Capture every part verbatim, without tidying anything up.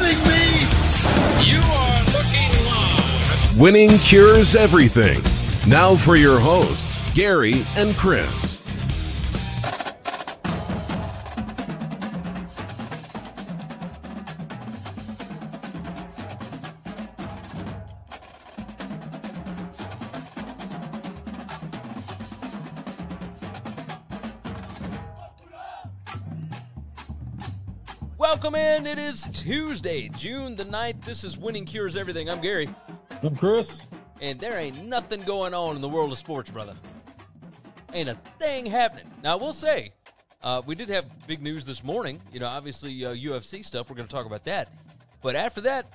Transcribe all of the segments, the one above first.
kidding me? You are looking live. Winning Cures Everything. Now for your hosts, Gary and Chris. Welcome in. It is Tuesday, June the ninth. This is Winning Cures Everything. I'm Gary. I'm Chris. And there ain't nothing going on in the world of sports, brother. Ain't a thing happening. Now, I will say, uh, we did have big news this morning. You know, obviously, uh, U F C stuff. We're going to talk about that. But after that,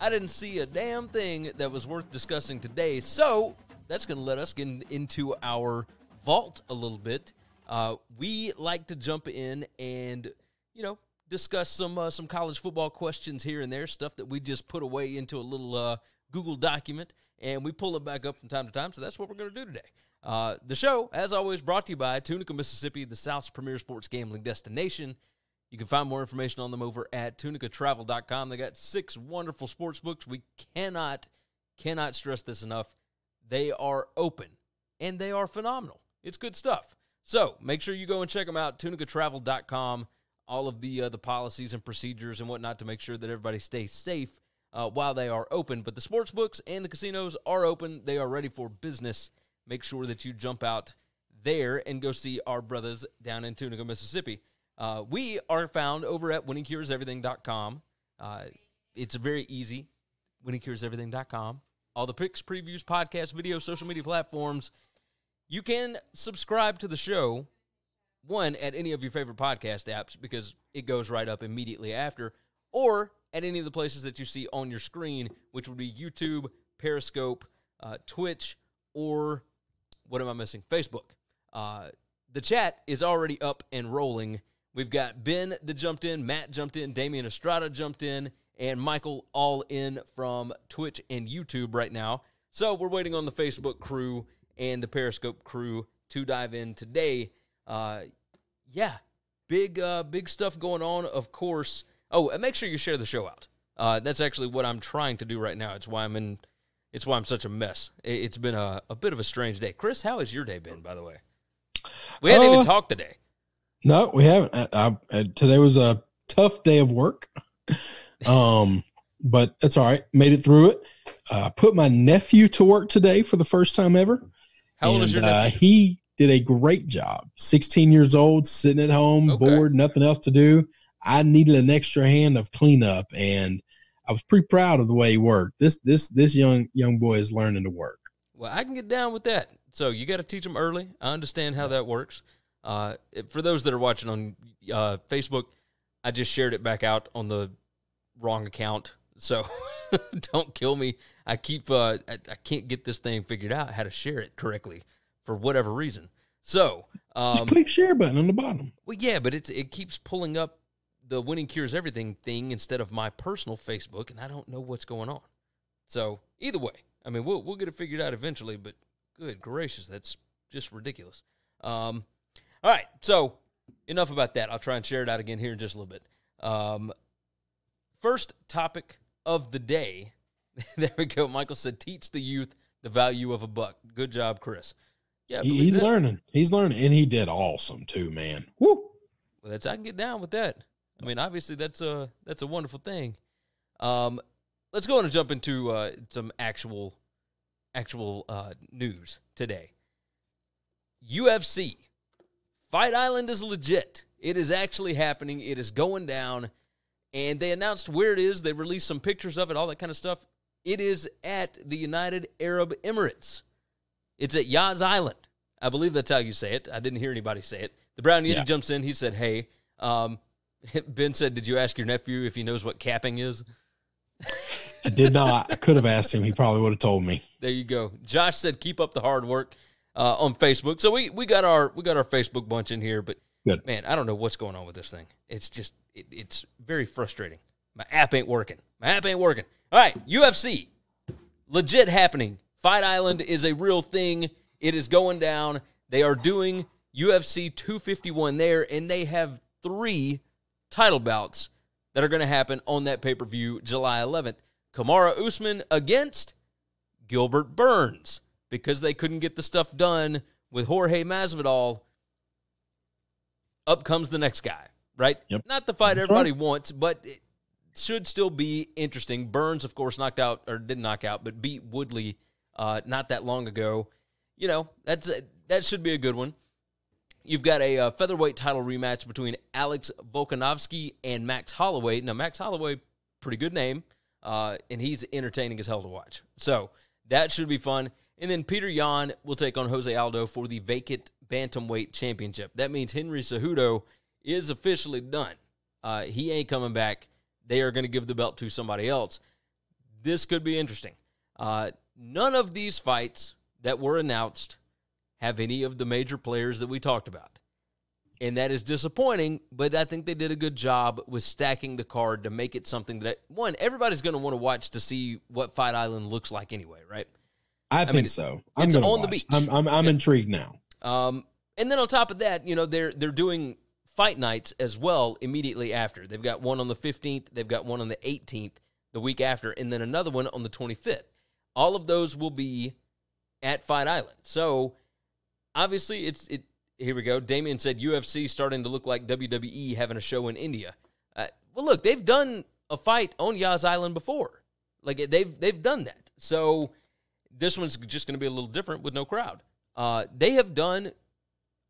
I didn't see a damn thing that was worth discussing today. So that's going to let us get in, into our vault a little bit. Uh, we like to jump in and, you know, discuss some uh, some college football questions here and there, stuff that we just put away into a little uh, Google document, and we pull it back up from time to time, so that's what we're going to do today. Uh, the show, as always, brought to you by Tunica, Mississippi, the South's premier sports gambling destination. You can find more information on them over at Tunica Travel dot com. They got six wonderful sports books. We cannot, cannot stress this enough. They are open, and they are phenomenal. It's good stuff. So make sure you go and check them out, Tunica Travel dot com. All of the uh, the policies and procedures and whatnot to make sure that everybody stays safe uh, while they are open. But the sports books and the casinos are open. They are ready for business. Make sure that you jump out there and go see our brothers down in Tunica, Mississippi. Uh, we are found over at winning cures everything dot com. Uh, it's very easy, winning cures everything dot com. All the picks, previews, podcasts, videos, social media platforms. You can subscribe to the show, one, at any of your favorite podcast apps because it goes right up immediately after, or at any of the places that you see on your screen, which would be YouTube, Periscope, uh, Twitch, or what am I missing? Facebook. Uh, the chat is already up and rolling. We've got Ben that jumped in, Matt jumped in, Damian Estrada jumped in, and Michael all in from Twitch and YouTube right now. So we're waiting on the Facebook crew and the Periscope crew to dive in today. Uh, yeah, big, uh, big stuff going on, of course. Oh, and make sure you share the show out. Uh, that's actually what I'm trying to do right now. It's why I'm in, it's why I'm such a mess. It's been a, a bit of a strange day. Chris, how has your day been, by the way? We haven't uh, even talked today. No, we haven't. I, I, I, today was a tough day of work. Um, but that's all right. Made it through it. I uh, put my nephew to work today for the first time ever. How and, old is your nephew? Uh, he, did a great job. sixteen years old, sitting at home, okay. bored, nothing else to do. I needed an extra hand of cleanup, and I was pretty proud of the way he worked. This this this young young boy is learning to work. Well, I can get down with that. So you got to teach them early. I understand how that works. Uh, for those that are watching on uh, Facebook, I just shared it back out on the wrong account. So don't kill me. I keep uh, I, I can't get this thing figured out how to share it correctly. For whatever reason. So, um, just click share button on the bottom. Well, yeah, but it's, it keeps pulling up the Winning Cures Everything thing instead of my personal Facebook, and I don't know what's going on. So, either way, I mean, we'll, we'll get it figured out eventually, but good gracious, that's just ridiculous. Um, all right, so enough about that. I'll try and share it out again here in just a little bit. Um, first topic of the day. There we go. Michael said, teach the youth the value of a buck. Good job, Chris. Yeah, he, he's that. learning. He's learning, and he did awesome too, man. Woo! Well, that's I can get down with that. I mean, obviously, that's a that's a wonderful thing. Um, let's go on and jump into uh, some actual actual uh, news today. U F C Fight Island is legit. It is actually happening. It is going down, and they announced where it is. They released some pictures of it, all that kind of stuff. It is at the United Arab Emirates. It's at Yas Island. I believe that's how you say it. I didn't hear anybody say it. The Brown Yeti yeah. jumps in. He said, hey. Um, Ben said, did you ask your nephew if he knows what capping is? I did not. I could have asked him. He probably would have told me. There you go. Josh said, keep up the hard work uh, on Facebook. So we, we got our we got our Facebook bunch in here. But, Good. man, I don't know what's going on with this thing. It's just it, it's very frustrating. My app ain't working. My app ain't working. All right, U F C. Legit happening. Fight Island is a real thing. It is going down. They are doing U F C two fifty-one there, and they have three title bouts that are going to happen on that pay-per-view July eleventh. Kamaru Usman against Gilbert Burns, because they couldn't get the stuff done with Jorge Masvidal. Up comes the next guy, right? Yep. Not the fight That's everybody right. wants, but it should still be interesting. Burns, of course, knocked out, or didn't knock out, but beat Woodley uh, not that long ago. You know, that's a, that should be a good one. You've got a uh, featherweight title rematch between Alex Volkanovski and Max Holloway. Now, Max Holloway, pretty good name, uh, and he's entertaining as hell to watch. So that should be fun. And then Peter Yan will take on Jose Aldo for the vacant bantamweight championship. That means Henry Cejudo is officially done. Uh, he ain't coming back. They are going to give the belt to somebody else. This could be interesting. Uh, none of these fights that were announced have any of the major players that we talked about. And that is disappointing, but I think they did a good job with stacking the card to make it something that, one, everybody's going to want to watch to see what Fight Island looks like anyway, right? I, I think mean, so. I'm it's on watch. the beach. I'm, I'm, I'm yeah. intrigued now. Um, and then on top of that, you know, they're, they're doing fight nights as well immediately after. They've got one on the fifteenth. They've got one on the eighteenth the week after, and then another one on the twenty-fifth. All of those will be at Fight Island. So, obviously, it's it. Here we go. Damien said U F C starting to look like W W E having a show in India. Uh, well, look, they've done a fight on Yas Island before. Like they've they've done that. So this one's just going to be a little different with no crowd. Uh, they have done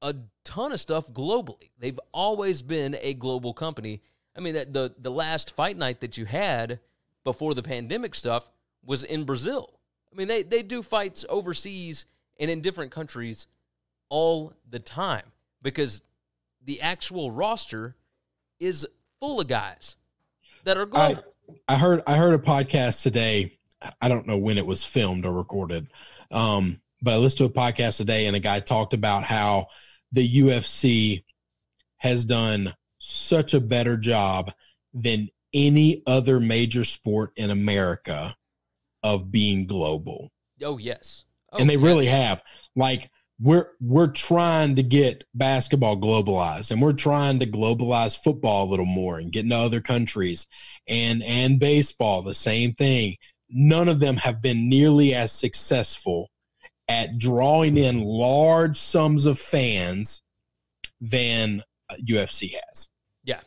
a ton of stuff globally. They've always been a global company. I mean, the the last fight night that you had before the pandemic stuff was in Brazil. I mean, they they do fights overseas and in different countries all the time, because the actual roster is full of guys that are global. I, I heard I heard a podcast today. I don't know when it was filmed or recorded, um, but I listened to a podcast today, and a guy talked about how the U F C has done such a better job than any other major sport in America of being global. Oh, yes. Oh, and they yes. really have. Like, We're we're trying to get basketball globalized, and we're trying to globalize football a little more and get into other countries, and and baseball, the same thing. None of them have been nearly as successful at drawing in large sums of fans than U F C has. Yeah.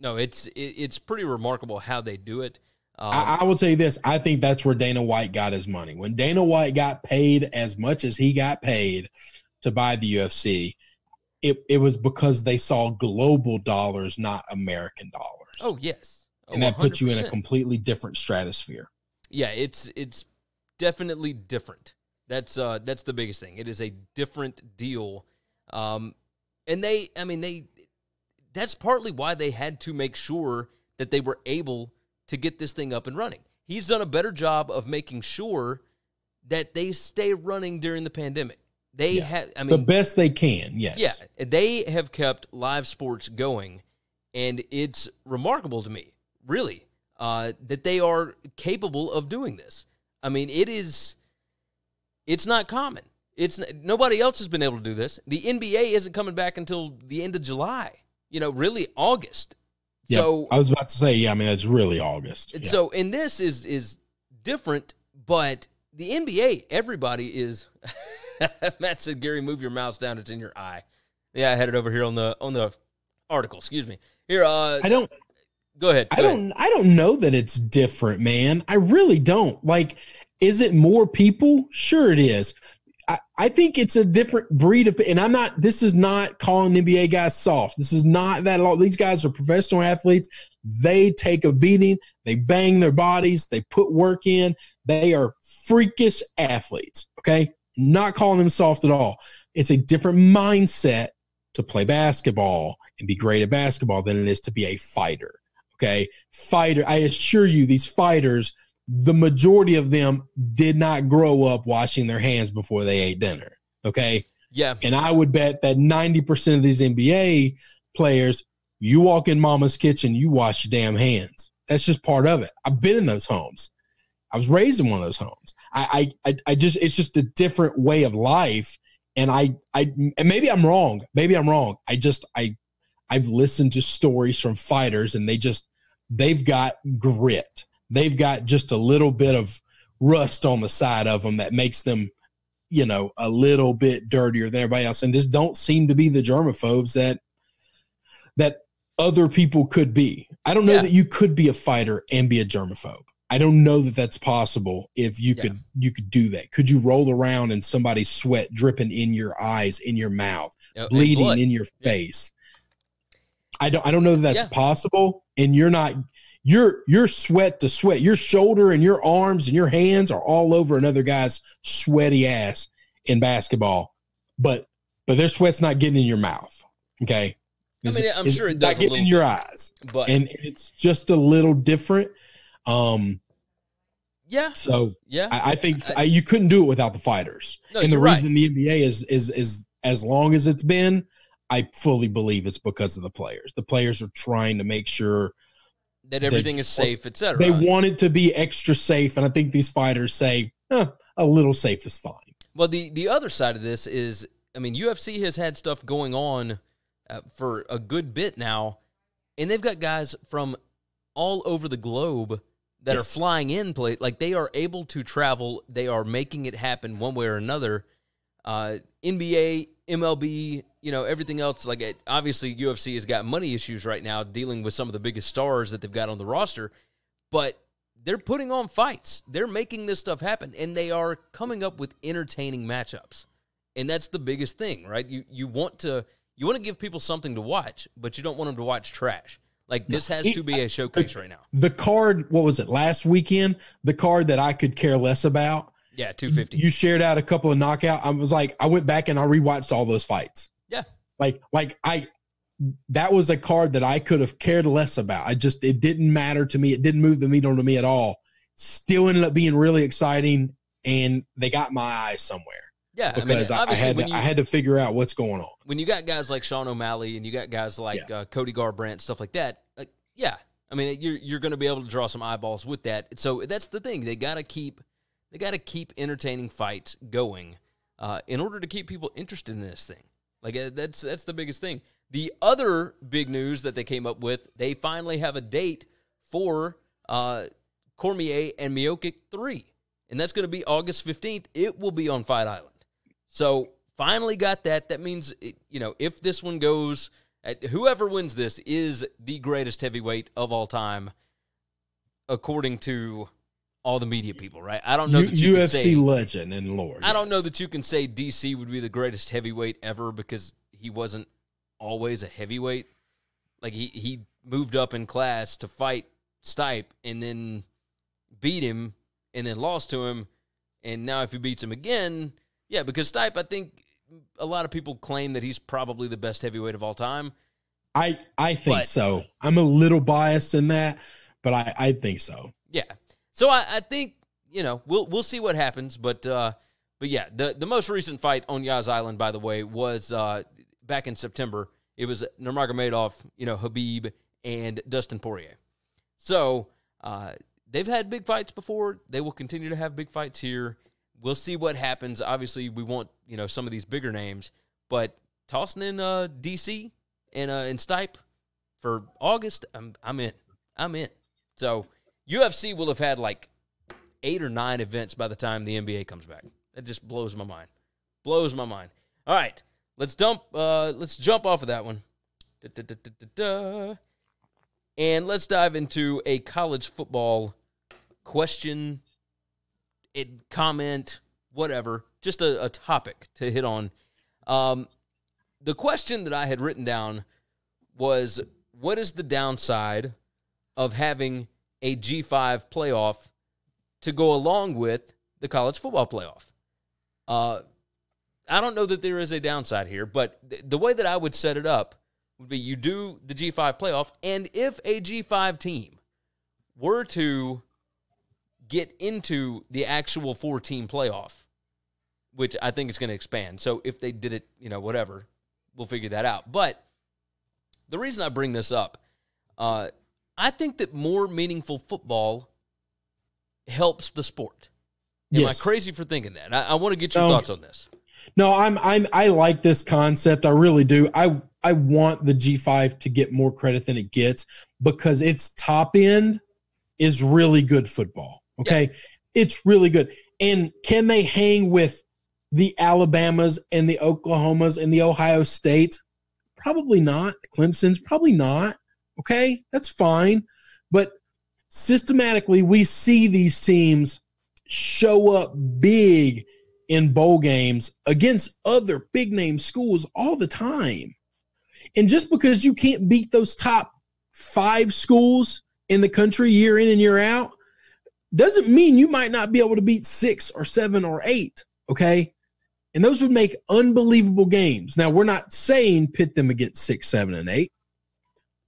No, it's it, it's pretty remarkable how they do it. Um, I, I will tell you this. I think that's where Dana White got his money. When Dana White got paid as much as he got paid to buy the U F C, it, it was because they saw global dollars, not American dollars. Oh, yes. Oh, and that one hundred percent puts you in a completely different stratosphere. Yeah, it's it's definitely different. That's uh, that's the biggest thing. It is a different deal. Um, and they, I mean, they. that's partly why they had to make sure that they were able to to get this thing up and running. He's done a better job of making sure that they stay running during the pandemic. They yeah. have, I mean, the best they can. Yes. Yeah. They have kept live sports going, and it's remarkable to me, really, uh, that they are capable of doing this. I mean, it is, it's not common. It's nobody else has been able to do this. The N B A isn't coming back until the end of July, you know, really August. Yeah, so I was about to say, yeah, I mean, that's really August. Yeah. So, and this is is different, but the N B A, everybody is. Matt said, Gary, move your mouse down; it's in your eye. Yeah, I had it over here on the on the article. Excuse me. Here, uh, I don't. Go ahead. Go I don't. Ahead. I don't know that it's different, man. I really don't. Like, is it more people? Sure, it is. I, I think it's a different breed of, and I'm not, this is not calling N B A guys soft. This is not that at all. These guys are professional athletes. They take a beating. They bang their bodies. They put work in. They are freakish athletes. Okay. Not calling them soft at all. It's a different mindset to play basketball and be great at basketball than it is to be a fighter. Okay. Fighter. I assure you, these fighters, the majority of them did not grow up washing their hands before they ate dinner, okay? Yeah. And I would bet that ninety percent of these N B A players, you walk in mama's kitchen, you wash your damn hands. That's just part of it. I've been in those homes. I was raised in one of those homes. I I, I just it's just a different way of life, and I I and maybe I'm wrong. Maybe I'm wrong. I just I I've listened to stories from fighters, and they just they've got grit. They've got just a little bit of rust on the side of them that makes them, you know, a little bit dirtier than everybody else, and just don't seem to be the germaphobes that that other people could be. I don't know yeah. that you could be a fighter and be a germaphobe. I don't know that that's possible. If you yeah. could, you could do that. Could you roll around and somebody's sweat dripping in your eyes, in your mouth, oh, bleeding in your face? Yeah. I don't, I don't know that that's yeah. possible. And you're not, you're, you're sweat to sweat. Your shoulder and your arms and your hands are all over another guy's sweaty ass in basketball, but, but their sweat's not getting in your mouth. Okay. It's, I mean, I'm sure it does. Not getting in your eyes, but and it's just a little different. Um, yeah. So yeah, I, I think I, I, you couldn't do it without the fighters. No, and the reason right. the N B A is, is, is as long as it's been, I fully believe it's because of the players. The players are trying to make sure that everything they, is safe, et cetera. They want it to be extra safe. And I think these fighters say eh, a little safe is fine. Well, the, the other side of this is, I mean, U F C has had stuff going on uh, for a good bit now, and they've got guys from all over the globe that yes. are flying in play. Like, they are able to travel. They are making it happen one way or another. Uh, N B A, M L B, you know, everything else. Like, it, obviously, U F C has got money issues right now dealing with some of the biggest stars that they've got on the roster. But they're putting on fights. They're making this stuff happen. And they are coming up with entertaining matchups. And that's the biggest thing, right? You you want to you want to give people something to watch, but you don't want them to watch trash. Like, this has to be a showcase right now. The card, what was it, last weekend? The card that I could care less about. Yeah, two fifty. You shared out a couple of knockouts. I was like, I went back and I rewatched all those fights. Yeah. Like, like I, that was a card that I could have cared less about. I just, it didn't matter to me. It didn't move the needle to me at all. Still ended up being really exciting, and they got my eyes somewhere. Yeah, because I, mean, I, I had to, you, I had to figure out what's going on. When you got guys like Sean O'Malley and you got guys like yeah. uh, Cody Garbrandt, stuff like that, like, yeah, I mean, you're you're going to be able to draw some eyeballs with that. So that's the thing; they got to keep they got to keep entertaining fights going uh, in order to keep people interested in this thing. Like uh, that's that's the biggest thing. The other big news that they came up with: they finally have a date for uh, Cormier and Miocic three, and that's going to be August fifteenth. It will be on Fight Island. So finally got that. That means, you know, if this one goes, whoever wins this is the greatest heavyweight of all time, according to all the media people, right? I don't know that you U F C can say, legend and lord. I yes. don't know that you can say D C would be the greatest heavyweight ever because he wasn't always a heavyweight. Like, he, he moved up in class to fight Stipe and then beat him and then lost to him. And now if he beats him again... Yeah, because Stipe, I think a lot of people claim that he's probably the best heavyweight of all time. I, I think but, so. I'm a little biased in that, but I, I think so. Yeah. So I, I think, you know, we'll we'll see what happens. But, uh, but yeah, the, the most recent fight on Yaz Island, by the way, was uh, back in September. It was Nurmagomedov, you know, Khabib, and Dustin Poirier. So uh, they've had big fights before. They will continue to have big fights here. We'll see what happens. Obviously, we want, you know, some of these bigger names, but tossing in uh, D C and uh, and Stipe for August, I'm I'm in, I'm in. So U F C will have had like eight or nine events by the time the N B A comes back. That just blows my mind, blows my mind. All right, let's dump, uh, let's jump off of that one, da, da, da, da, da, da. And let's dive into a college football question. It comment, whatever, just a, a topic to hit on. Um, the question that I had written down was, what is the downside of having a G five playoff to go along with the college football playoff? Uh, I don't know that there is a downside here, but th the way that I would set it up would be you do the G five playoff, and if a G five team were to... get into the actual four-team playoff, which I think is going to expand. So if they did it, you know, whatever, we'll figure that out. But the reason I bring this up, uh, I think that more meaningful football helps the sport. Am yes. I crazy for thinking that? I, I want to get your um, thoughts on this. No, I'm, I'm, I like this concept. I really do. I, I want the G five to get more credit than it gets because its top end is really good football. Okay. Yeah. It's really good. And can they hang with the Alabamas and the Oklahomas and the Ohio States? Probably not. Clemson's probably not. Okay. That's fine. But systematically, we see these teams show up big in bowl games against other big name schools all the time. And just because you can't beat those top five schools in the country year in and year out doesn't mean you might not be able to beat six or seven or eight, okay? And those would make unbelievable games. Now, we're not saying pit them against six, seven, and eight.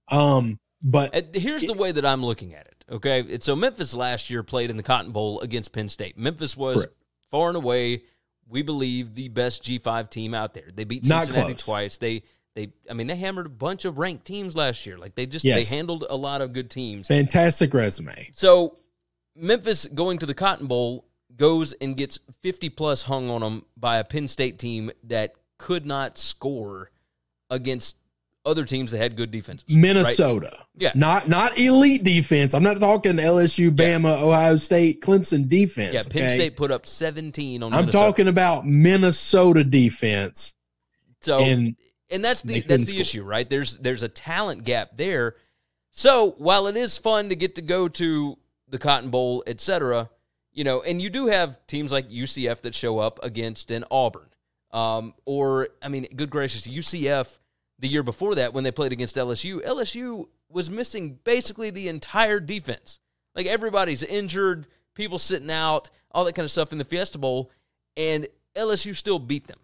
Um, but here's it, the way that I'm looking at it, okay? And so Memphis last year played in the Cotton Bowl against Penn State. Memphis was correct. Far and away, we believe, the best G five team out there. They beat Cincinnati twice. They – They, I mean, they hammered a bunch of ranked teams last year. Like, they just yes. they handled a lot of good teams. Fantastic resume. So, Memphis going to the Cotton Bowl goes and gets fifty plus hung on them by a Penn State team that could not score against other teams that had good defenses. Minnesota. Right? Yeah. Not not elite defense. I'm not talking L S U, Bama, yeah. Ohio State, Clemson defense. Yeah, Penn okay? State put up seventeen on I'm Minnesota. I'm talking about Minnesota defense. So, and And that's the that's the issue, right? There's there's a talent gap there. So while it is fun to get to go to the Cotton Bowl, et cetera, you know, and you do have teams like U C F that show up against an Auburn, um, or I mean, good gracious, U C F the year before that when they played against L S U, L S U was missing basically the entire defense. Like, everybody's injured, people sitting out, all that kind of stuff in the Fiesta Bowl, and L S U still beat them.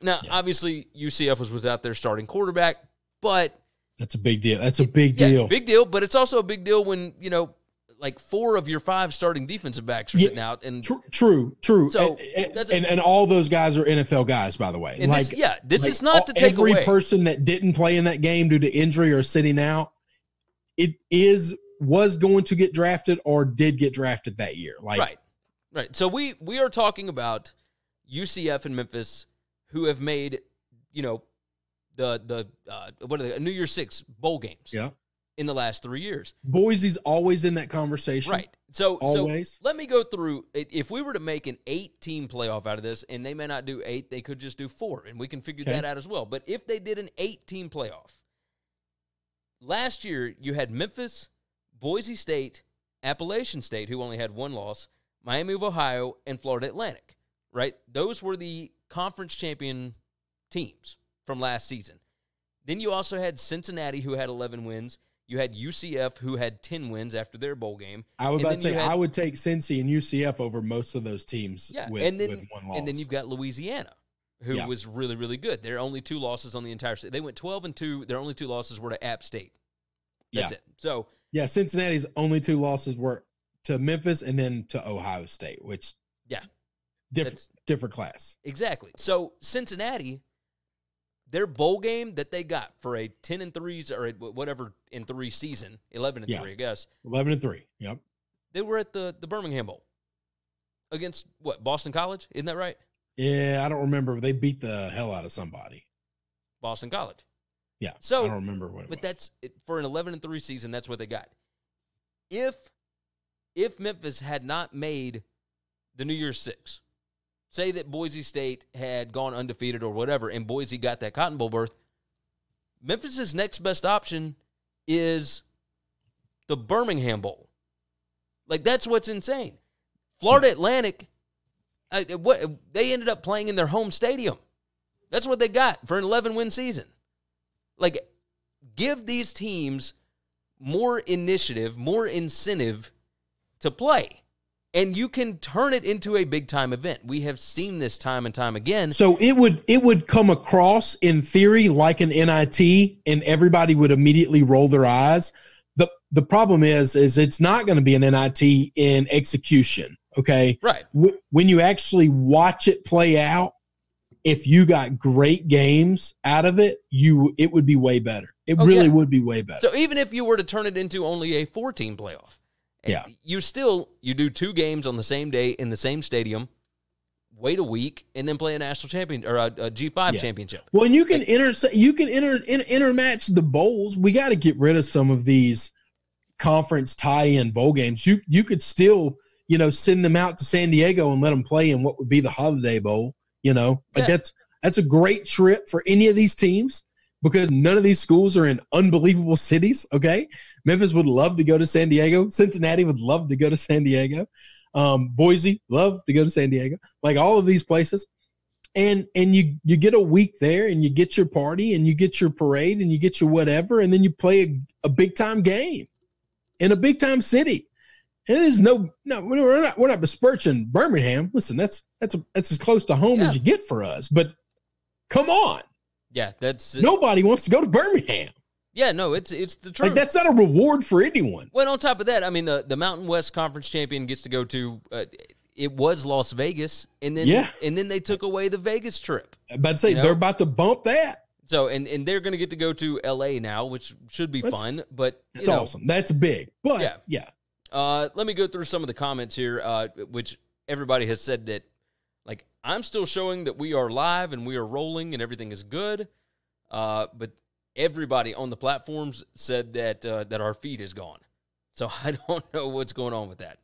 Now, yeah. obviously, U C F was without their starting quarterback, but... That's a big deal. That's a big yeah, deal. Big deal, but it's also a big deal when, you know, like four of your five starting defensive backs are yeah, sitting out. And True, true. true. So and, and, and, and all those guys are N F L guys, by the way. And like, this, yeah, this like is not all, to take every away. Every person that didn't play in that game due to injury or sitting out, it is was going to get drafted or did get drafted that year. Like, right, right. So we, we are talking about U C F and Memphis who have made, you know, the the uh, what are the New Year's Six bowl games? Yeah, in the last three years, Boise's always in that conversation, right? So always. So let me go through. If we were to make an eight-team playoff out of this, and they may not do eight, they could just do four, and we can figure okay. that out as well. But if they did an eight-team playoff, last year you had Memphis, Boise State, Appalachian State, who only had one loss, Miami of Ohio, and Florida Atlantic. Right, those were the conference champion teams from last season. Then you also had Cincinnati, who had eleven wins. You had U C F, who had ten wins after their bowl game. I would about to say had, I would take Cincy and U C F over most of those teams. Yeah, with, and then, with one loss. And then you've got Louisiana, who yeah. was really really good. Their only two losses on the entire state. They went twelve and two. Their only two losses were to App State. That's yeah. it. So yeah, Cincinnati's only two losses were to Memphis and then to Ohio State, which yeah. Different, different class. Exactly. So Cincinnati, their bowl game that they got for a ten and threes or a whatever in three season, eleven and yeah. three, I guess. Eleven and three. Yep. They were at the the Birmingham Bowl against what, Boston College? Isn't that right? Yeah, I don't remember. They beat the hell out of somebody. Boston College. Yeah. So I don't remember what. It but was. That's for an eleven and three season. That's what they got. If if Memphis had not made the New Year's Six. Say that Boise State had gone undefeated or whatever, and Boise got that Cotton Bowl berth. Memphis's next best option is the Birmingham Bowl. Like, that's what's insane. Florida Atlantic, I, what, they ended up playing in their home stadium. That's what they got for an eleven-win season. Like, give these teams more initiative, more incentive to play. And you can turn it into a big-time event. We have seen this time and time again. So it would it would come across, in theory, like an N I T, and everybody would immediately roll their eyes. The The problem is, is it's not going to be an N I T in execution, okay? Right. W- when you actually watch it play out, if you got great games out of it, you it would be way better. It oh, really yeah. would be way better. So even if you were to turn it into only a four-team playoff, yeah. You still, you do two games on the same day in the same stadium. wait a week, and then play a national champion or a, a G five yeah. championship. Well, and you can inter you can inter, inter intermatch the bowls. We got to get rid of some of these conference tie-in bowl games. You you could still you know send them out to San Diego and let them play in what would be the Holiday Bowl. You know, like yeah. that's that's a great trip for any of these teams because none of these schools are in unbelievable cities. Okay, Memphis would love to go to San Diego. Cincinnati would love to go to San Diego. Um, Boise, love to go to San Diego, like all of these places. And, and you, you get a week there and you get your party and you get your parade and you get your whatever. And then you play a, a big time game in a big time city. And there's no, no, we're not, we're not besmirching Birmingham. Listen, that's, that's, a, that's as close to home yeah. as you get for us, but come on. Yeah. That's nobody wants to go to Birmingham. Yeah, no, it's it's the truth. Like, that's not a reward for anyone. Well, on top of that, I mean, the, the Mountain West Conference champion gets to go to uh, it was Las Vegas, and then yeah. and then they took away the Vegas trip. I'm about to say, you know? They're about to bump that. So, and, and they're going to get to go to L A now, which should be that's, fun. But that's know, awesome. That's big. But yeah, yeah. Uh, let me go through some of the comments here, uh, which everybody has said that, like, I'm still showing that we are live and we are rolling and everything is good, uh, but. Everybody on the platforms said that uh, that our feed is gone, so I don't know what's going on with that.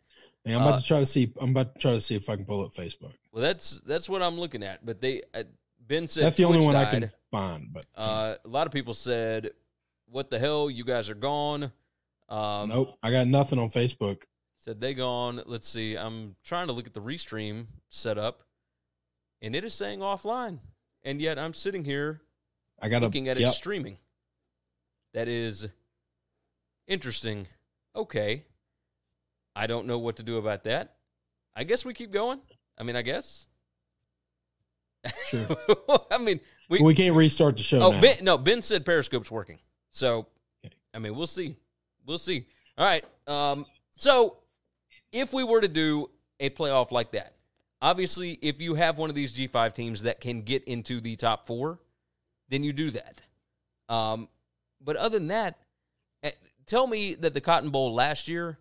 Hey, I'm about uh, to try to see. I'm about to try to see if I can pull up Facebook. Well, that's that's what I'm looking at. But they uh, Ben said that's the Twitch only one died. I can find. But uh, a lot of people said, "What the hell? You guys are gone." Um, nope, I got nothing on Facebook. Said they gone. Let's see. I'm trying to look at the restream setup, and it is saying offline, and yet I'm sitting here. I got looking at it yep. streaming. That is interesting. Okay. I don't know what to do about that. I guess we keep going. I mean, I guess. Sure. I mean, we, we can't restart the show. Oh, now. Ben, no, Ben said Periscope's working. So, okay. I mean, we'll see. We'll see. All right. Um, so, if we were to do a playoff like that, obviously, if you have one of these G five teams that can get into the top four, then you do that. Um, but other than that, tell me that the Cotton Bowl last year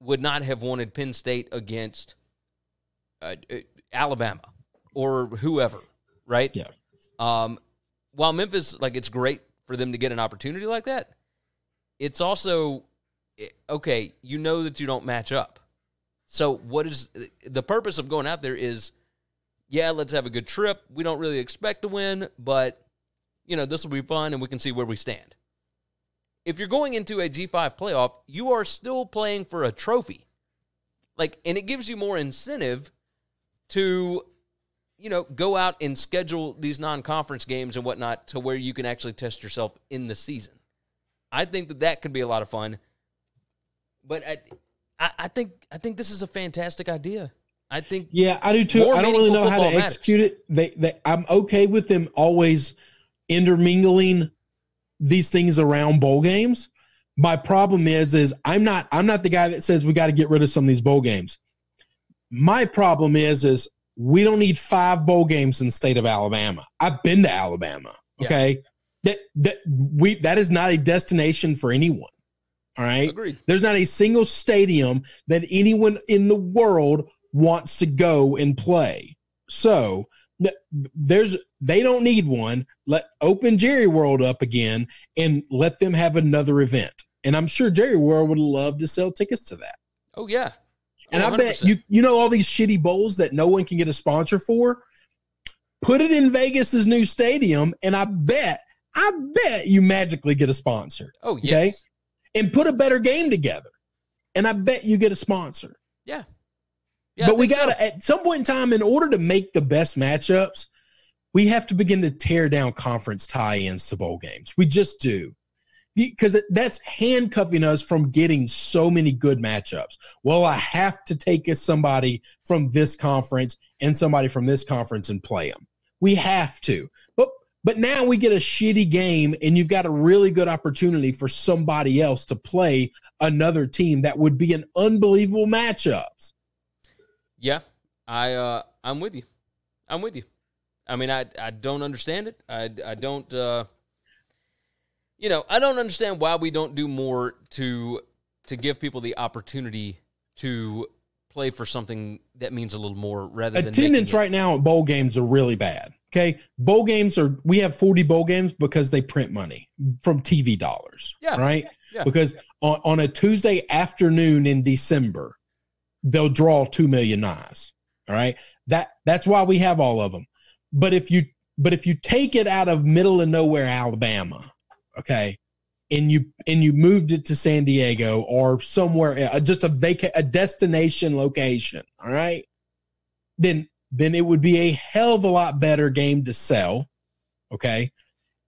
would not have wanted Penn State against uh, Alabama or whoever, right? Yeah. Um, while Memphis, like, it's great for them to get an opportunity like that, it's also, okay, you know that you don't match up. So what is the purpose of going out there is, yeah, let's have a good trip. We don't really expect to win, but... you know, this will be fun, and we can see where we stand. If you're going into a G five playoff, you are still playing for a trophy. Like, and it gives you more incentive to, you know, go out and schedule these non-conference games and whatnot to where you can actually test yourself in the season. I think that that could be a lot of fun. But I, I, I think I think this is a fantastic idea. I think yeah, I do too. I don't really know how to matters. execute it. They, they, I'm okay with them always intermingling these things around bowl games. My problem is, is I'm not, I'm not the guy that says we got to get rid of some of these bowl games. My problem is, is we don't need five bowl games in the state of Alabama. I've been to Alabama. Okay. Yeah. That, that we, that is not a destination for anyone. All right. Agreed. There's not a single stadium that anyone in the world wants to go and play. So there's, they don't need one. Let open Jerry World up again and let them have another event. And I'm sure Jerry World would love to sell tickets to that. Oh yeah. one hundred percent. And I bet you, you know, all these shitty bowls that no one can get a sponsor for, put it in Vegas's new stadium. And I bet, I bet you magically get a sponsor. Oh yes. Okay? And put a better game together. And I bet you get a sponsor. Yeah. Yeah, but we got to, so. at some point in time, in order to make the best matchups, we have to begin to tear down conference tie-ins to bowl games. We just do. Because that's handcuffing us from getting so many good matchups. Well, I have to take somebody from this conference and somebody from this conference and play them. We have to. But, but now we get a shitty game, and you've got a really good opportunity for somebody else to play another team that would be an unbelievable matchups. Yeah, I uh, I'm with you. I'm with you. I mean, I I don't understand it. I I don't. Uh, you know, I don't understand why we don't do more to to give people the opportunity to play for something that means a little more rather than attendance right now at bowl games are really bad. Okay. Bowl games are, we have forty bowl games because they print money from T V dollars. Yeah. Right. Yeah, yeah, because yeah. On, on a Tuesday afternoon in December, they'll draw two million eyes. All right. That that's why we have all of them. But if you, but if you take it out of middle of nowhere, Alabama, okay. And you, and you moved it to San Diego or somewhere, uh, just a vaca- a destination location. All right. Then, then it would be a hell of a lot better game to sell, okay?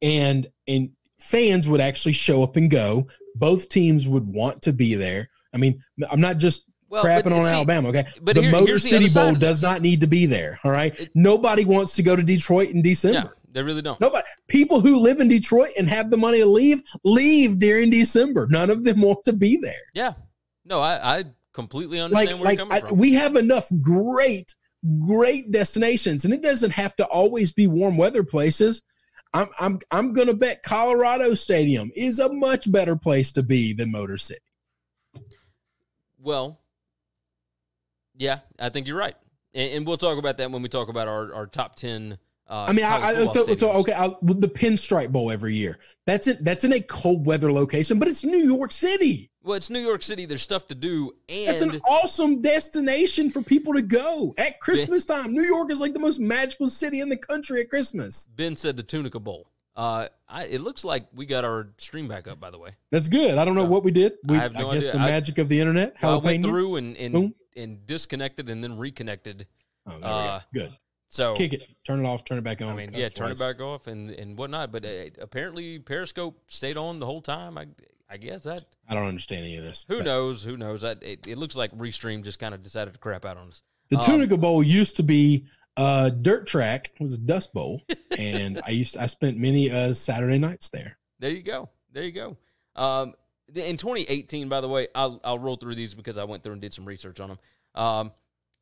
And and fans would actually show up and go. Both teams would want to be there. I mean, I'm not just well, crapping on see, Alabama, okay? But the here, Motor City the Bowl does not need to be there, all right? It, Nobody wants to go to Detroit in December. Yeah, they really don't. Nobody. People who live in Detroit and have the money to leave, leave during December. None of them want to be there. Yeah. No, I, I completely understand like, where like, you're coming I, from. We have enough great Great destinations, and it doesn't have to always be warm weather places. I'm I'm I'm gonna bet Colorado Stadium is a much better place to be than Motor City. Well, yeah, I think you're right, and, and we'll talk about that when we talk about our our top ten. Uh, I mean, I, I so, so, okay, I, the Pinstripe Bowl every year. That's it. That's in a cold weather location, but it's New York City. Well, it's New York City. There's stuff to do. And that's an awesome destination for people to go at Christmas ben, time. New York is like the most magical city in the country at Christmas. Ben said the Tunica Bowl. Uh, I, it looks like we got our stream back up, by the way. That's good. I don't know so, what we did. We, I have no I guess idea. the magic I, of the internet. How well, I went through and, and, and disconnected and then reconnected. Oh, there uh, we go. Good. So kick it, turn it off, turn it back on. I mean, yeah, turn it back off and, and whatnot. But uh, apparently Periscope stayed on the whole time. I I guess that. I don't understand any of this. Who knows? Who knows? I, it, it looks like Restream just kind of decided to crap out on us. The um, Tunica Bowl used to be uh, dirt track. It was a dust bowl, and I used to, I spent many uh, Saturday nights there. There you go. There you go. Um, in twenty eighteen, by the way, I'll I'll roll through these because I went through and did some research on them. Um,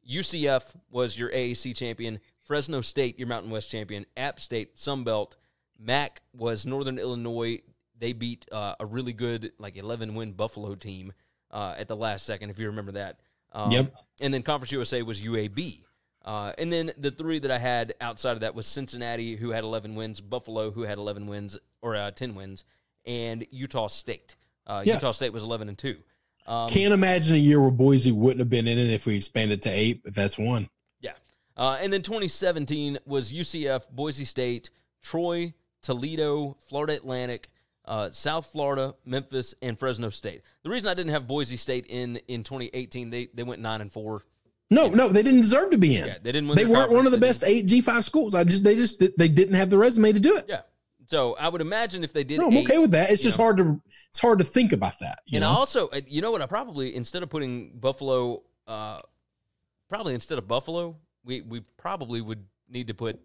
U C F was your A A C champion. Fresno State, your Mountain West champion. App State, Sunbelt. M A C was Northern Illinois. They beat uh, a really good, like, eleven-win Buffalo team uh, at the last second, if you remember that. Um, yep. And then Conference U S A was U A B. Uh, and then the three that I had outside of that was Cincinnati, who had eleven wins, Buffalo, who had eleven wins, or uh, ten wins, and Utah State. Uh, yeah. Utah State was eleven and two. Um, Can't imagine a year where Boise wouldn't have been in it if we expanded to eight, but that's one. Yeah. Uh, and then twenty seventeen was U C F, Boise State, Troy, Toledo, Florida Atlantic, Uh, South Florida, Memphis, and Fresno State. The reason I didn't have Boise State in in twenty eighteen, they they went nine and four. No, no, they didn't deserve to be in. Yeah, they didn't. Win they weren't one of the best eight G five schools. I just they just they didn't have the resume to do it. Yeah. So I would imagine if they did, no, I'm eight, okay with that. It's just know. hard to it's hard to think about that. You and know? I also, you know what? I probably instead of putting Buffalo, uh, probably instead of Buffalo, we we probably would need to put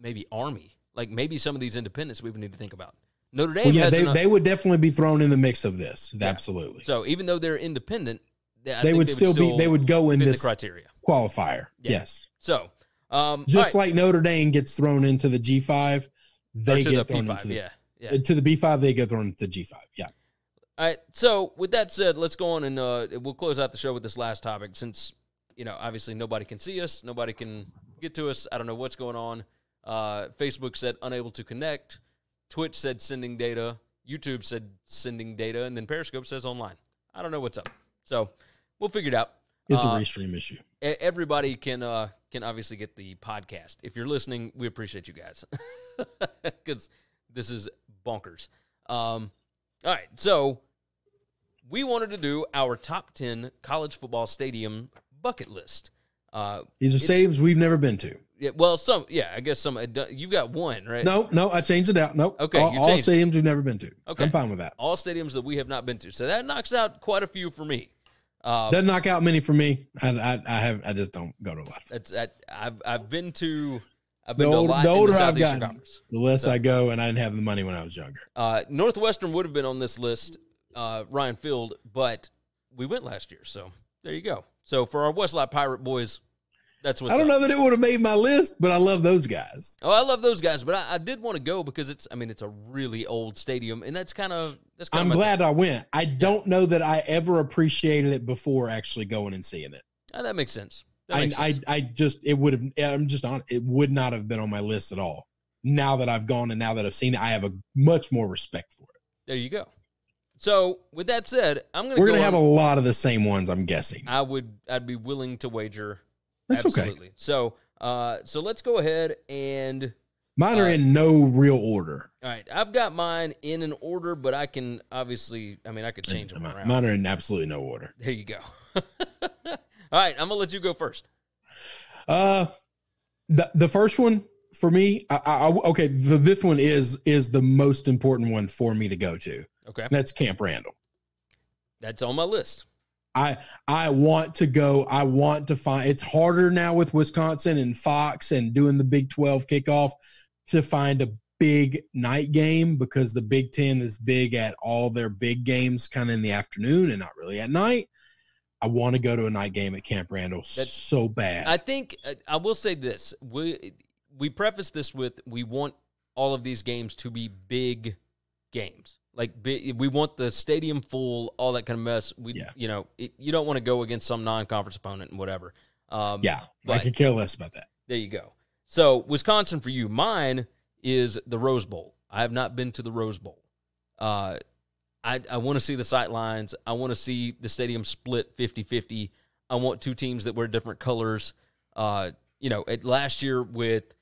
maybe Army, like maybe some of these independents we would need to think about. Notre Dame well, yeah, has they, they would definitely be thrown in the mix of this. Yeah. Absolutely. So even though they're independent, I they, would they would still be they would go in this criteria qualifier. Yeah. Yes. So um, just right. like Notre Dame gets thrown into the G five, they get the thrown P five, into the yeah. Yeah. to the B five, they get thrown into the G five. Yeah. All right. So with that said, let's go on and uh, we'll close out the show with this last topic since you know obviously nobody can see us, nobody can get to us. I don't know what's going on. Uh, Facebook said unable to connect. Twitch said sending data. YouTube said sending data. And then Periscope says online. I don't know what's up. So we'll figure it out. It's uh, a restream issue. Everybody can uh, can obviously get the podcast. If you're listening, we appreciate you guys. Because this is bonkers. Um, all right. So we wanted to do our top ten college football stadium bucket list. Uh, These are stadiums we've never been to. Yeah, well, some, yeah, I guess some, you've got one, right? No, no, I changed it out. Nope. Okay. All, all stadiums we've never been to. Okay. I'm fine with that. All stadiums that we have not been to. So that knocks out quite a few for me. Um, Doesn't knock out many for me. I, I, I have, I just don't go to a lot. That's, I, I've, I've been to, I've been the old, to a lot the older in the I've gotten, Conference. The less so, I go, and I didn't have the money when I was younger. Uh, Northwestern would have been on this list, uh, Ryan Field, but we went last year. So there you go. So for our Westlake Pirate boys, that's what I don't up. know that it would have made my list, but I love those guys. Oh, I love those guys, but I, I did want to go because it's, I mean, it's a really old stadium, and that's kind of that's. Kind I'm of glad thing. I went. I don't know that I ever appreciated it before actually going and seeing it. Oh, that makes sense. That makes I, sense. I I just it would have. I'm just on. It would not have been on my list at all. Now that I've gone and now that I've seen it, I have a much more respect for it. There you go. So with that said, I'm gonna. We're go gonna have on. a lot of the same ones. I'm guessing. I would. I'd be willing to wager. That's absolutely. Okay. So uh, so let's go ahead and. Mine are uh, in no real order. All right. I've got mine in an order, but I can obviously, I mean, I could change them around. Mine are in absolutely no order. There you go. All right. I'm going to let you go first. Uh, the, the first one for me, I, I, okay, the, this one is is the most important one for me to go to. Okay. And that's Camp Randall. That's on my list. I I want to go. I want to find. It's harder now with Wisconsin and Fox and doing the Big twelve kickoff to find a big night game because the Big ten is big at all their big games kind of in the afternoon and not really at night. I want to go to a night game at Camp Randall That's, so bad. I think I will say this. We, we preface this with we want all of these games to be big games. Like, we want the stadium full, all that kind of mess. We, yeah. You know, it, you don't want to go against some non-conference opponent and whatever. Um, yeah, I could care less about that. There you go. So, Wisconsin for you. Mine is the Rose Bowl. I have not been to the Rose Bowl. Uh, I, I want to see the sight lines. I want to see the stadium split fifty fifty. I want two teams that wear different colors. Uh, you know, it, last year with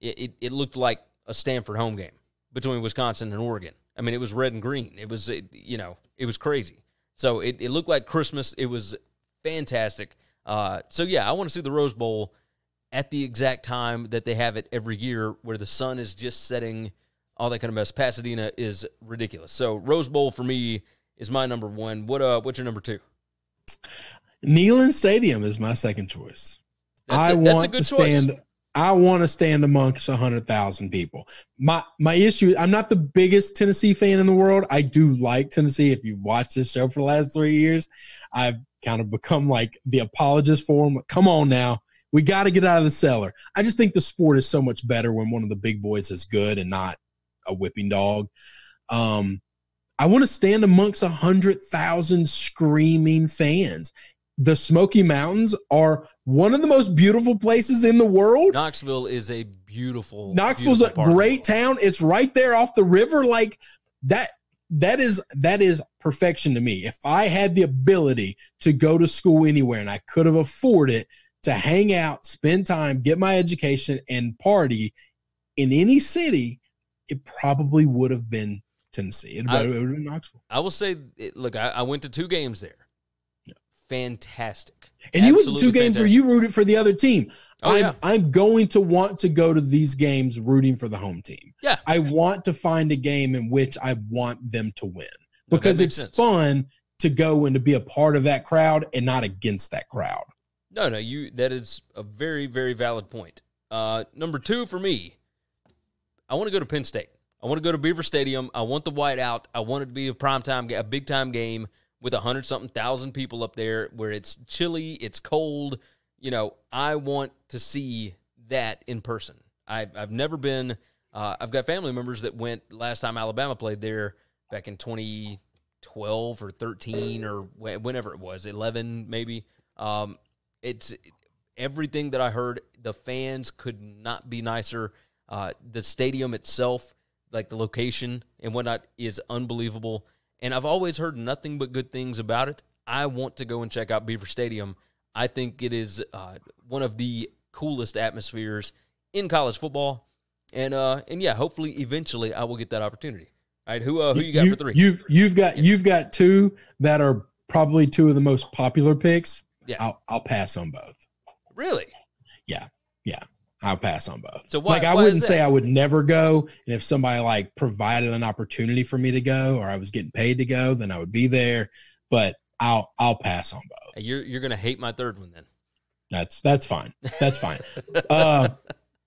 it, it, it looked like a Stanford home game between Wisconsin and Oregon. I mean, it was red and green. It was, it, you know, it was crazy. So it, it looked like Christmas. It was fantastic. Uh, so, yeah, I want to see the Rose Bowl at the exact time that they have it every year where the sun is just setting, all that kind of mess. Pasadena is ridiculous. So Rose Bowl for me is my number one. What uh, what's your number two? Neyland Stadium is my second choice. That's a, I want that's a good to choice. stand I want to stand amongst one hundred thousand people. My my issue is I'm not the biggest Tennessee fan in the world. I do like Tennessee. If you've watched this show for the last three years, I've kind of become like the apologist for them. Come on now. We got to get out of the cellar. I just think the sport is so much better when one of the big boys is good and not a whipping dog. Um, I want to stand amongst one hundred thousand screaming fans. The Smoky Mountains are one of the most beautiful places in the world. Knoxville is a beautiful. Knoxville's beautiful a great town. It's right there off the river. Like that, that is, that is perfection to me. If I had the ability to go to school anywhere and I could have afforded it to hang out, spend time, get my education and party in any city, it probably would have been Tennessee. It would have been Knoxville. I will say, look, I, I went to two games there. Fantastic. And Absolutely you went to two games fantastic. where you rooted for the other team. Oh, I'm, yeah. I'm going to want to go to these games rooting for the home team. Yeah. I okay. want to find a game in which I want them to win because no, it's sense. fun to go and to be a part of that crowd and not against that crowd. No, no, you, that is a very, very valid point. Uh, number two for me, I want to go to Penn State. I want to go to Beaver Stadium. I want the whiteout. I want it to be a primetime, a big time game with a hundred something thousand people up there where it's chilly, it's cold. You know, I want to see that in person. I've, I've never been, uh, I've got family members that went last time Alabama played there back in twenty twelve or thirteen or whenever it was, eleven maybe. Um, it's everything that I heard. The fans could not be nicer. Uh, the stadium itself, like the location and whatnot, is unbelievable. And I've always heard nothing but good things about it. I want to go and check out Beaver Stadium. I think it is uh, one of the coolest atmospheres in college football. And, uh, and yeah, hopefully, eventually, I will get that opportunity. All right, who, uh, who you got you, for three? You've, you've, got, you've got two that are probably two of the most popular picks. Yeah. I'll, I'll pass on both. Really? Yeah, yeah. I'll pass on both. So why, like I why wouldn't say I would never go, and if somebody like provided an opportunity for me to go, or I was getting paid to go, then I would be there. But I'll I'll pass on both. Hey, you're you're gonna hate my third one then. That's that's fine. That's fine. uh,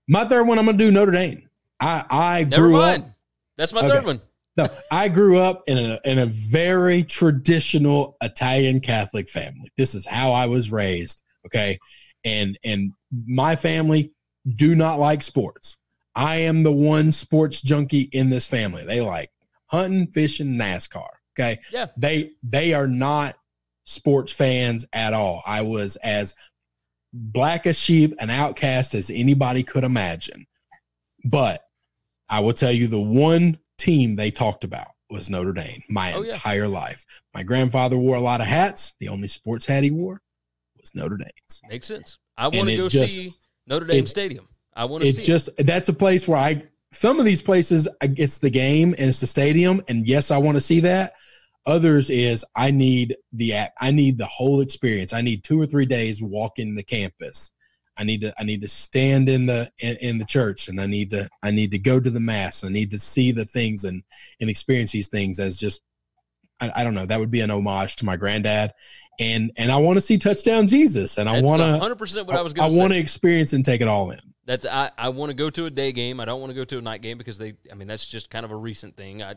my third one, I'm gonna do Notre Dame. I I never grew mind. up. That's my okay. third one. No, I grew up in a in a very traditional Italian Catholic family. This is how I was raised. Okay, and and my family do not like sports. I am the one sports junkie in this family. They like hunting, fishing, NASCAR. Okay. Yeah. They, they are not sports fans at all. I was as black a sheep, an outcast as anybody could imagine. But I will tell you, the one team they talked about was Notre Dame my oh, entire yeah. life. My grandfather wore a lot of hats. The only sports hat he wore was Notre Dame's. Makes sense. I want to go just, see Notre Dame it, Stadium. I want to see just, it. That's a place where I – some of these places, it's the game and it's the stadium, and, yes, I want to see that. Others is I need the I need the whole experience. I need two or three days walking the campus. I need to I need to stand in the in, in the church, and I need to I need to go to the mass. I need to see the things and and experience these things as just I, I don't know. That would be an homage to my granddad, and and I want to see Touchdown Jesus, and I want to one hundred percent what I was going to say. I want to experience and take it all in. That's I I want to go to a day game. I don't want to go to a night game because they I mean that's just kind of a recent thing. I.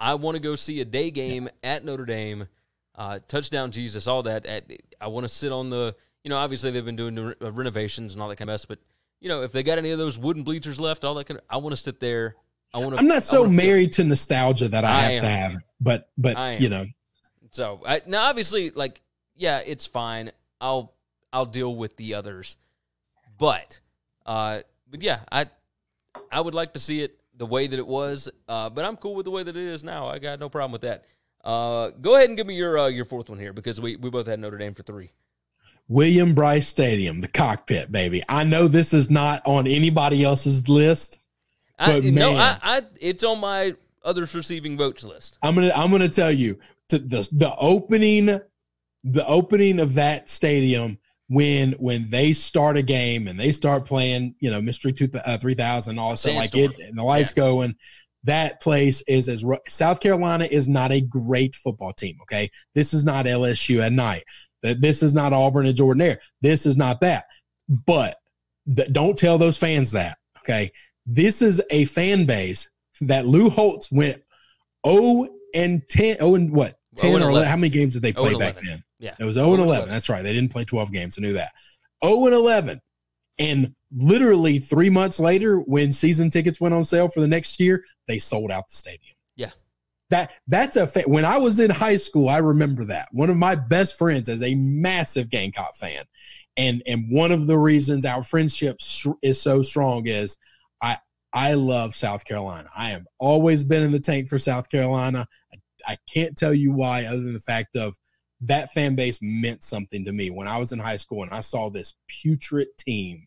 I want to go see a day game at Notre Dame, uh, Touchdown Jesus, all that. At, I want to sit on the, you know, obviously they've been doing the re renovations and all that kind of mess, but, you know, if they got any of those wooden bleachers left, all that kind of, I want to sit there. I want to, I'm not so married to nostalgia that I, I have am. to have it, but, but you know. So, I, now, obviously, like, yeah, it's fine. I'll I'll deal with the others. But, uh, but yeah, I I would like to see it the way that it was, uh, but I'm cool with the way that it is now. I got no problem with that. Uh, go ahead and give me your uh, your fourth one here, because we, we both had Notre Dame for three. William Brice Stadium, the cockpit, baby. I know this is not on anybody else's list, but I, man, no, I, I it's on my others receiving votes list. I'm gonna I'm gonna tell you to the the opening the opening of that stadium. When when they start a game and they start playing, you know, Mystery three thousand, all of a sudden, like it, and the lights yeah. go, and that place is as – South Carolina is not a great football team, okay? This is not L S U at night. This is not Auburn and Jordan Air. This is not that. But th don't tell those fans that, okay? This is a fan base that Lou Holtz went oh and ten – oh and what? ten or eleven. How many games did they play back then? Yeah. It was oh and eleven. That's right. They didn't play twelve games. I knew that. oh and eleven. And literally three months later, when season tickets went on sale for the next year, they sold out the stadium. Yeah. That that's a fa when I was in high school, I remember that. One of my best friends is a massive Gamecock fan. And and one of the reasons our friendship is so strong is I I love South Carolina. I have always been in the tank for South Carolina. I, I can't tell you why, other than the fact of that fan base meant something to me when I was in high school and I saw this putrid team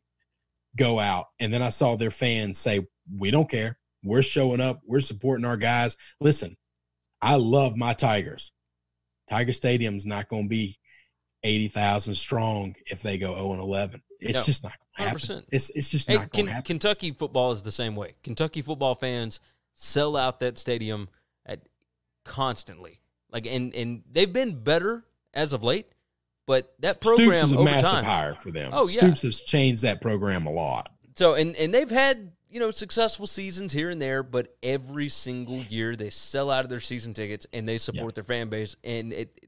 go out, and then I saw their fans say, we don't care. We're showing up. We're supporting our guys. Listen, I love my Tigers. Tiger Stadium's not going to be eighty thousand strong if they go oh and eleven. It's no, just not going to happen. It's, it's just hey, not going to happen. Kentucky football is the same way. Kentucky football fans sell out that stadium at constantly. Like and and they've been better as of late, but that program Stoops is a over massive time, hire for them. Oh yeah, Stoops has changed that program a lot. So and and they've had you know successful seasons here and there, but every single year they sell out of their season tickets and they support yeah. their fan base. And it,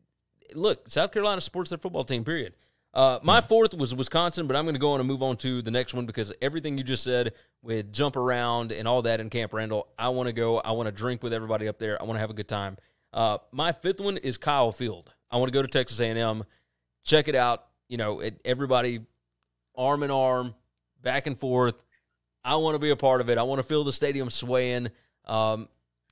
it look, South Carolina supports their football team. Period. Uh, my hmm. fourth was Wisconsin, but I'm going to go on and move on to the next one because everything you just said with jump around and all that in Camp Randall, I want to go. I want to drink with everybody up there. I want to have a good time. Uh, my fifth one is Kyle Field. I want to go to Texas A and M, check it out. You know, it, everybody arm in arm, back and forth. I want to be a part of it. I want to feel the stadium swaying. Um,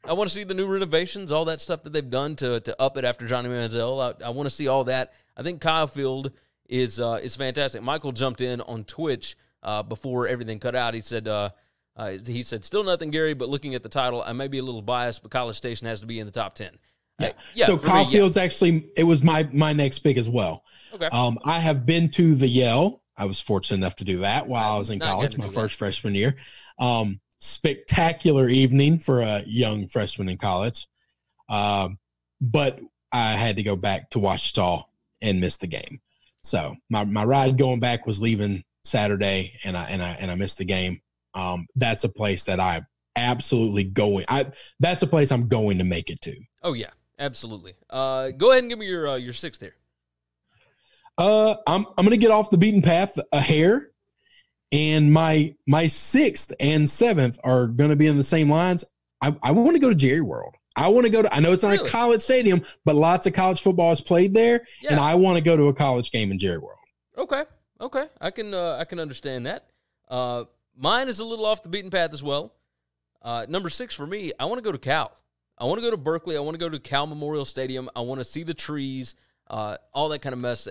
I want to see the new renovations, all that stuff that they've done to to up it after Johnny Manziel. I, I want to see all that. I think Kyle Field is uh, is fantastic. Michael jumped in on Twitch uh, before everything cut out. He said. Uh, Uh, he said, still nothing, Gary, but looking at the title, I may be a little biased, but College Station has to be in the top ten. Yeah. Uh, yeah so Kyle me, Fields yeah. actually, it was my, my next pick as well. Okay. Um, I have been to the Yale. I was fortunate enough to do that while I, I was in college, my first that. freshman year. Um, spectacular evening for a young freshman in college. Um, but I had to go back to Wichita and miss the game. So my, my ride going back was leaving Saturday and I, and I, and I missed the game. Um, that's a place that I'm absolutely going. I that's a place I'm going to make it to. Oh yeah, absolutely. Uh, go ahead and give me your uh, your sixth here. Uh, I'm I'm gonna get off the beaten path a hair, and my my sixth and seventh are gonna be in the same lines. I I want to go to Jerry World. I want to go to. I know it's not really? a college stadium, but lots of college football is played there, yeah. and I want to go to a college game in Jerry World. Okay. Okay, I can uh, I can understand that. Uh, mine is a little off the beaten path as well. Uh, number six for me, I want to go to Cal. I want to go to Berkeley. I want to go to Cal Memorial Stadium. I want to see the trees, uh, all that kind of mess.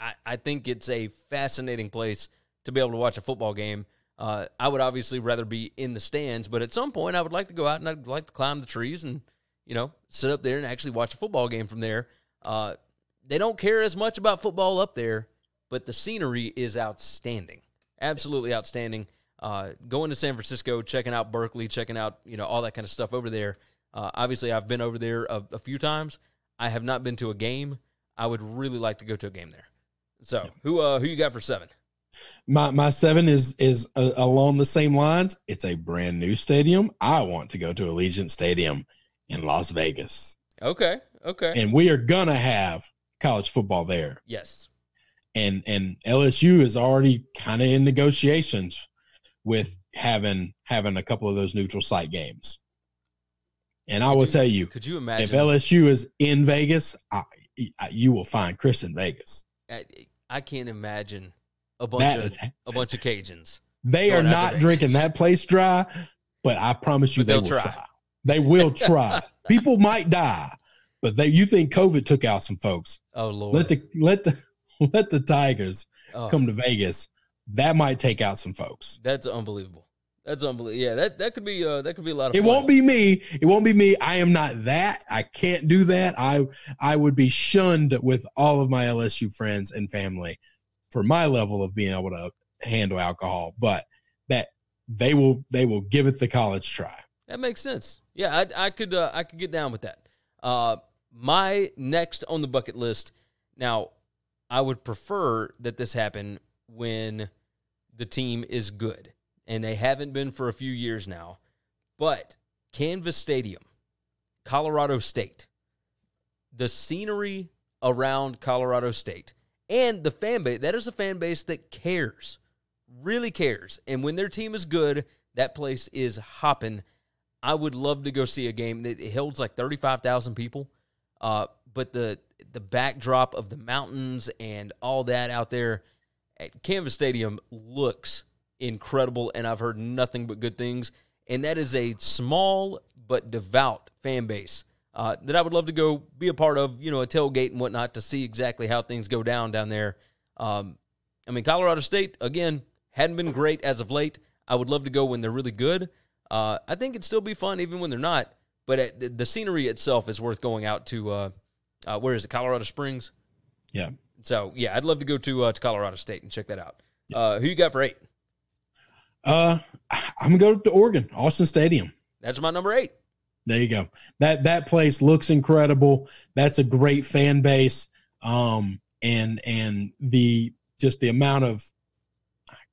I, I think it's a fascinating place to be able to watch a football game. Uh, I would obviously rather be in the stands, but at some point I would like to go out and I'd like to climb the trees and, you know, sit up there and actually watch a football game from there. Uh, they don't care as much about football up there, but the scenery is outstanding. Absolutely outstanding. Uh, going to San Francisco, checking out Berkeley, checking out, you know, all that kind of stuff over there. Uh, obviously, I've been over there a, a few times. I have not been to a game. I would really like to go to a game there. So, who uh, who you got for seven? My my seven is is uh, along the same lines. It's a brand new stadium. I want to go to Allegiant Stadium in Las Vegas. Okay, okay. And we are gonna have college football there. Yes. And and L S U is already kind of in negotiations with having having a couple of those neutral site games. And could I will you, tell you, could you imagine if L S U is in Vegas, I, I, you will find Chris in Vegas. I, I can't imagine a bunch that of is, a bunch of Cajuns. They are not drinking that place dry, but I promise you, but they will try. try. They will try. People might die, but they. You think COVID took out some folks? Oh Lord! Let the let the let the Tigers oh. come to Vegas. That might take out some folks. That's unbelievable. That's unbelievable. Yeah, that, that could be uh, that could be a lot of. It fun. won't be me. It won't be me. I am not that. I can't do that. I I would be shunned with all of my L S U friends and family for my level of being able to handle alcohol. But that they will they will give it the college try. That makes sense. Yeah, I I could uh, I could get down with that. Uh, my next on the bucket list. Now, I would prefer that this happen when the team is good. And they haven't been for a few years now. But Canvas Stadium, Colorado State, the scenery around Colorado State, and the fan base, that is a fan base that cares, really cares. And when their team is good, that place is hopping. I would love to go see a game that holds like thirty-five thousand people. Uh, but the, the backdrop of the mountains and all that out there at Canvas Stadium looks incredible, and I've heard nothing but good things. And that is a small but devout fan base uh, that I would love to go be a part of, you know, a tailgate and whatnot to see exactly how things go down down there. Um, I mean, Colorado State, again, hadn't been great as of late. I would love to go when they're really good. Uh, I think it'd still be fun even when they're not, but at, the scenery itself is worth going out to, uh, uh, where is it, Colorado Springs? Yeah. So, yeah, I'd love to go to, uh, to Colorado State and check that out. Yeah. Uh, who you got for eight? Uh, I'm gonna go to Oregon, Austin Stadium. That's my number eight. There you go. That that place looks incredible. That's a great fan base. Um, and and the just the amount of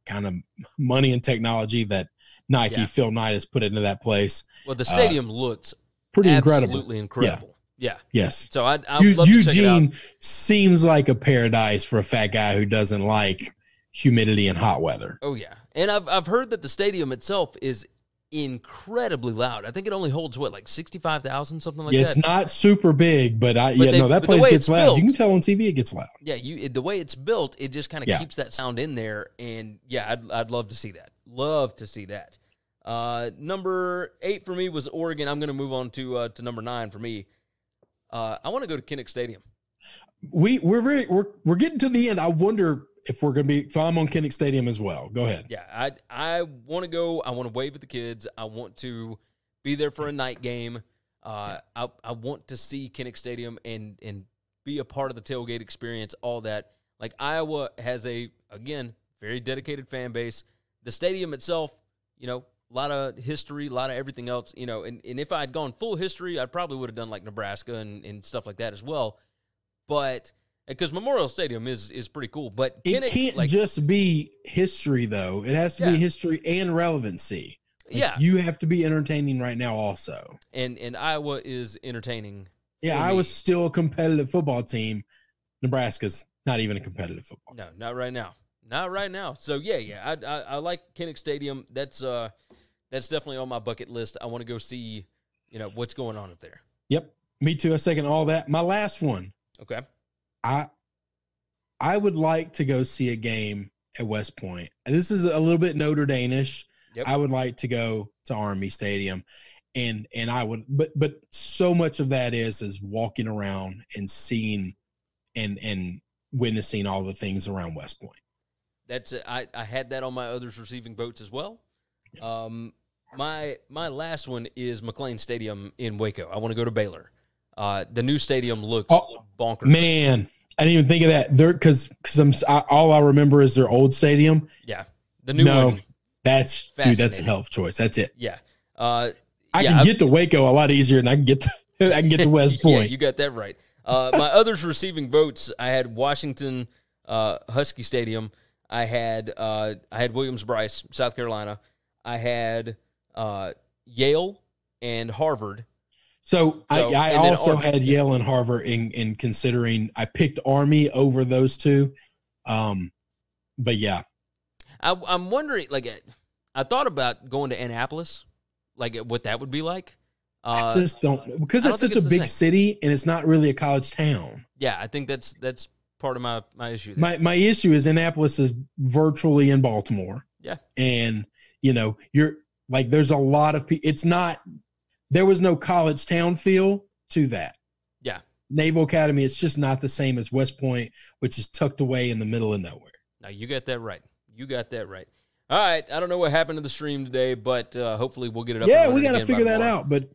kind of money and technology that Nike yeah. Phil Knight has put into that place. Well, the stadium uh, looks pretty incredible. Absolutely incredible. Yeah. Yeah. Yes. So I, I would love Eugene to check it out. Seems like a paradise for a fat guy who doesn't like humidity and hot weather. Oh yeah. And I've I've heard that the stadium itself is incredibly loud. I think it only holds what, like sixty-five thousand, something like yeah, that. It's not super big, but I but yeah, they, no, that place gets loud. Built, you can tell on T V it gets loud. Yeah, you it, the way it's built, it just kind of yeah. keeps that sound in there, and yeah, I'd I'd love to see that. Love to see that. Uh number eight for me was Oregon. I'm going to move on to uh to number nine for me. Uh I want to go to Kinnick Stadium. We we're very we're we're getting to the end. I wonder if we're going to be, so I'm on Kinnick Stadium as well. Go ahead. Yeah, I I want to go. I want to wave at the kids. I want to be there for a night game. Uh, I I want to see Kinnick Stadium and and be a part of the tailgate experience. All that. Like Iowa has a again very dedicated fan base. The stadium itself, you know, a lot of history, a lot of everything else. You know, and and if I had gone full history, I probably would have done like Nebraska and and stuff like that as well. But because Memorial Stadium is is pretty cool, but Kinnick, it can't like, just be history though. It has to yeah. be history and relevancy. Like, yeah, you have to be entertaining right now, also. And and Iowa is entertaining. Yeah, Iowa's me. still a competitive football team. Nebraska's not even a competitive football team. No, not right now. Not right now. So yeah, yeah, I I, I like Kinnick Stadium. That's uh, that's definitely on my bucket list. I want to go see, you know, what's going on up there. Yep, me too. I second all that. My last one. Okay. I I would like to go see a game at West Point. And this is a little bit Notre Dame-ish. Yep. I would like to go to Army Stadium. And and I would, but but so much of that is is walking around and seeing and and witnessing all the things around West Point. That's I I had that on my others receiving votes as well. Yep. Um, my my last one is McLean Stadium in Waco. I want to go to Baylor. Uh, the new stadium looks oh, bonkers. Man, I didn't even think of that. There, because because I'm I, all I remember is their old stadium. Yeah, the new no, one. That's dude. That's a health choice. That's it. Yeah. Uh, I yeah, can get I've, to Waco a lot easier than I can get to, I can get to West Point. Yeah, you got that right. Uh, my others receiving votes, I had Washington uh, Husky Stadium. I had uh, I had Williams-Brice, South Carolina. I had uh, Yale and Harvard. So, so I, I also Army. had Yale and Harvard in, in considering. I picked Army over those two. Um, but, yeah. I, I'm wondering, like, I thought about going to Annapolis. Like what that would be like. Uh, I just don't because it's such a big city and it's not really a college town. Yeah, I think that's that's part of my my issue. My my issue is Annapolis is virtually in Baltimore. Yeah, and you know you're like there's a lot of people. It's not there was no college town feel to that. Yeah, Naval Academy. It's just not the same as West Point, which is tucked away in the middle of nowhere. Now you got that right. You got that right. All right, I don't know what happened to the stream today, but uh, hopefully we'll get it up. Yeah, we got to figure that out, but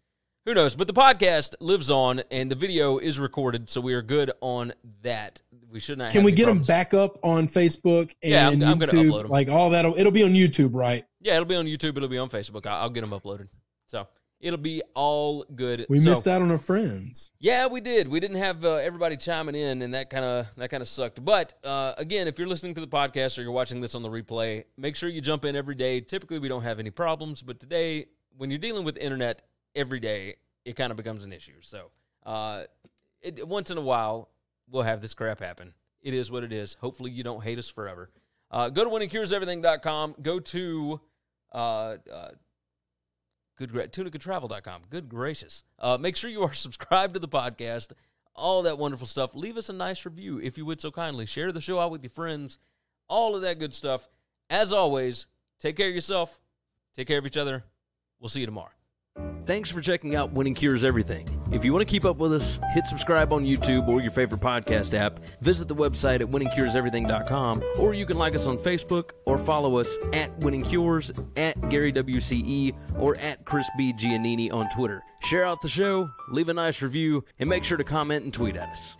who knows? But the podcast lives on, and the video is recorded, so we are good on that. We should not. Can we get them back up on Facebook and yeah, I'm, I'm going to upload them. Like all that, it'll be on YouTube, right? Yeah, it'll be on YouTube. It'll be on Facebook. I'll, I'll get them uploaded, so it'll be all good. We so, missed out on our friends. Yeah, we did. We didn't have uh, everybody chiming in, and that kind of that kind of sucked. But uh, again, if you're listening to the podcast or you're watching this on the replay, make sure you jump in every day. Typically, we don't have any problems, but today, when you're dealing with internet every day, it kind of becomes an issue. So, uh, it, once in a while, we'll have this crap happen. It is what it is. Hopefully, you don't hate us forever. Uh, go to winning cures everything dot com. Go to uh, uh, good tunica travel dot com. Good gracious. Uh, make sure you are subscribed to the podcast. All that wonderful stuff. Leave us a nice review if you would so kindly. Share the show out with your friends. All of that good stuff. As always, take care of yourself. Take care of each other. We'll see you tomorrow. Thanks for checking out Winning Cures Everything. If you want to keep up with us, hit subscribe on YouTube or your favorite podcast app. Visit the website at winning cures everything dot com, or you can like us on Facebook or follow us at Winning Cures, at Gary W C E, or at Chris B. Giannini on Twitter. Share out the show, leave a nice review, and make sure to comment and tweet at us.